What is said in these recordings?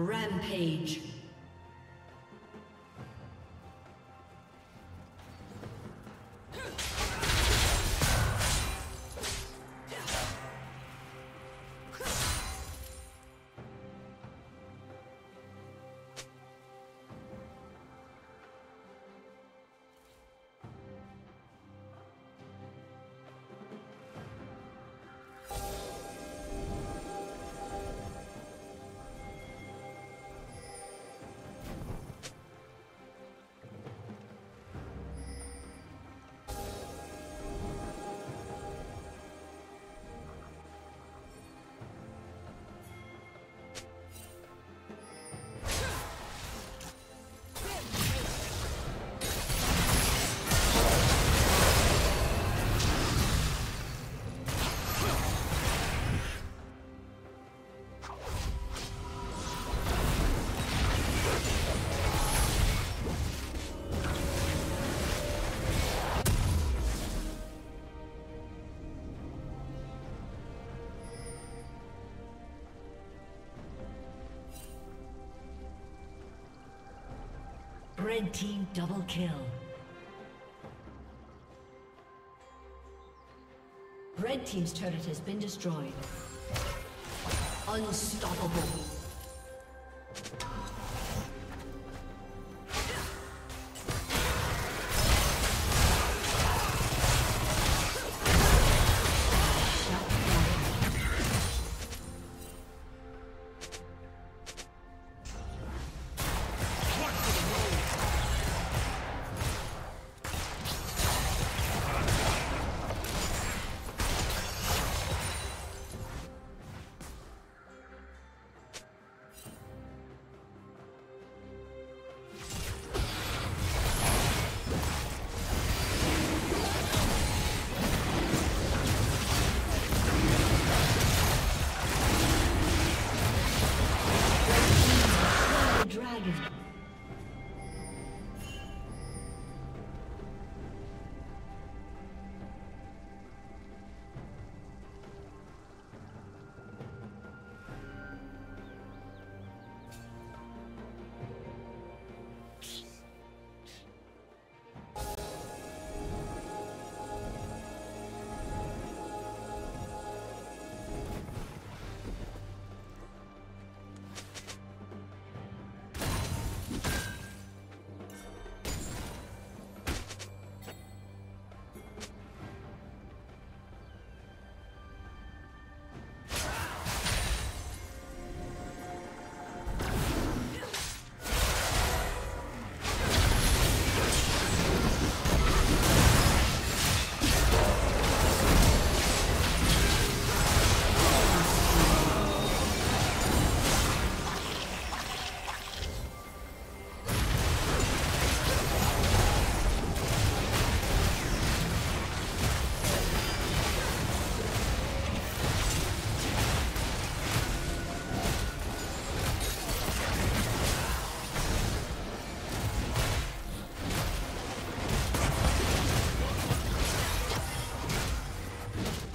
Rampage. Red team double kill. Red team's turret has been destroyed. Unstoppable.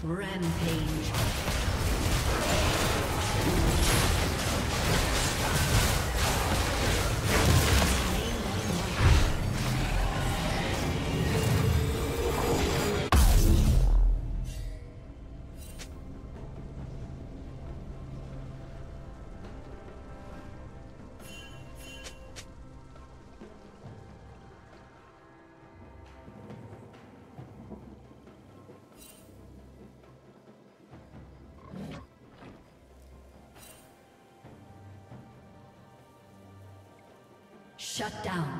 Rampage. Shut down.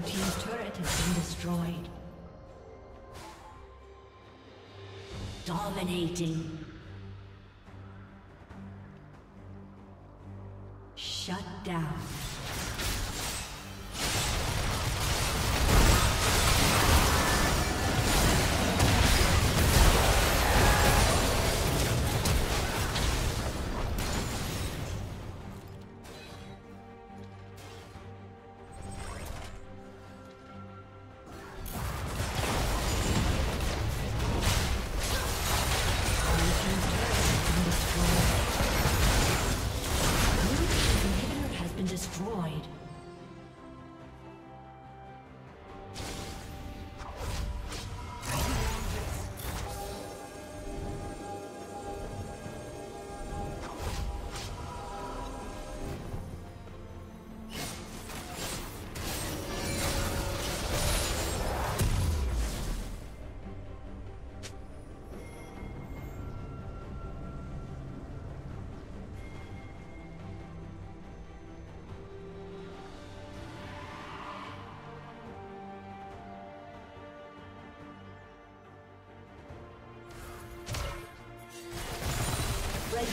Blue team's turret has been destroyed. Dominating. Shut down. Red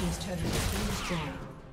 team's turret has been destroyed.